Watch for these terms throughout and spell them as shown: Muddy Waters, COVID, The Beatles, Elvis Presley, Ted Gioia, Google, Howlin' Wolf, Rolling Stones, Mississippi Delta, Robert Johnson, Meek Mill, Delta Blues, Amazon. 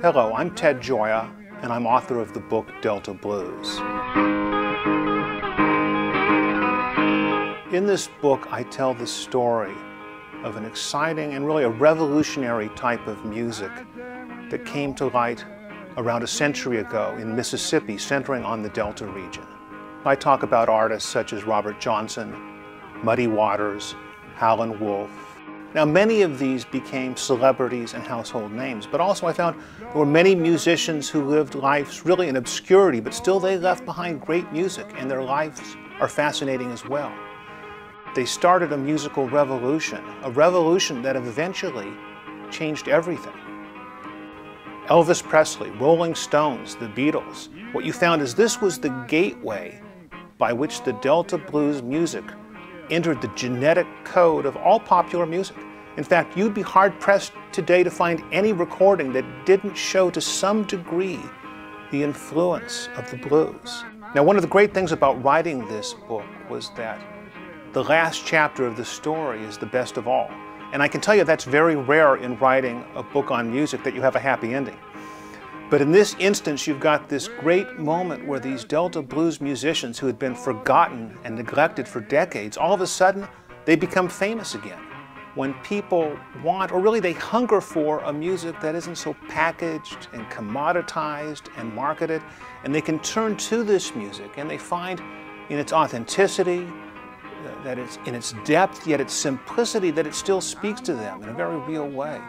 Hello, I'm Ted Gioia, and I'm author of the book Delta Blues. In this book, I tell the story of an exciting and really a revolutionary type of music that came to light around a century ago in Mississippi, centering on the Delta region. I talk about artists such as Robert Johnson, Muddy Waters, Howlin' Wolf. Now, many of these became celebrities and household names, but also I found there were many musicians who lived lives really in obscurity, but still they left behind great music, and their lives are fascinating as well. They started a musical revolution, a revolution that eventually changed everything. Elvis Presley, Rolling Stones, The Beatles. What you found is this was the gateway by which the Delta Blues music entered the genetic code of all popular music. In fact, you'd be hard-pressed today to find any recording that didn't show to some degree the influence of the blues. Now, one of the great things about writing this book was that the last chapter of the story is the best of all. And I can tell you that's very rare in writing a book on music, that you have a happy ending. But in this instance, you've got this great moment where these Delta Blues musicians who had been forgotten and neglected for decades, all of a sudden, they become famous again. When people want, or really they hunger for, a music that isn't so packaged and commoditized and marketed, and they can turn to this music, and they find in its authenticity, that it's in its depth, yet its simplicity, that it still speaks to them in a very real way.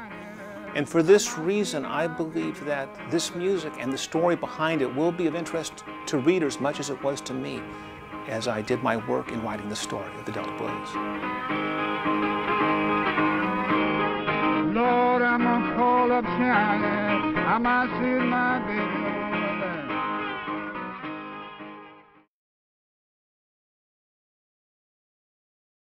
And for this reason, I believe that this music and the story behind it will be of interest to readers much as it was to me as I did my work in writing the story of the Delta Blues. Lord, I'm a call up shining, I might see my baby.